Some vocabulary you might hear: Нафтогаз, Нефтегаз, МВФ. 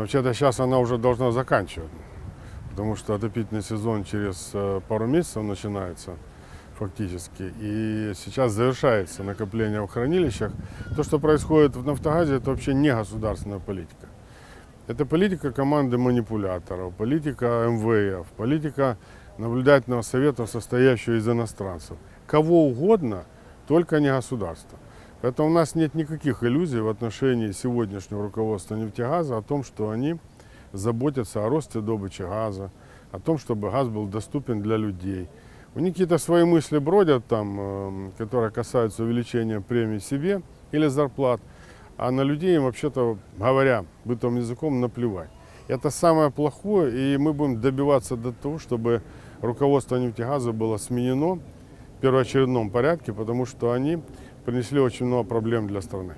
Вообще-то сейчас она уже должна заканчивать, потому что отопительный сезон через пару месяцев начинается фактически, и сейчас завершается накопление в хранилищах. То, что происходит в «Нафтогазе», это вообще не государственная политика. Это политика команды манипуляторов, политика МВФ, политика наблюдательного совета, состоящего из иностранцев. Кого угодно, только не государство. Поэтому у нас нет никаких иллюзий в отношении сегодняшнего руководства «Нефтегаза» о том, что они заботятся о росте добычи газа, о том, чтобы газ был доступен для людей. У них какие-то свои мысли бродят там, которые касаются увеличения премий себе или зарплат, а на людей им, вообще-то говоря бытовым языком, наплевать. Это самое плохое, и мы будем добиваться до того, чтобы руководство «Нефтегаза» было сменено в первоочередном порядке, потому что они принесли очень много проблем для страны.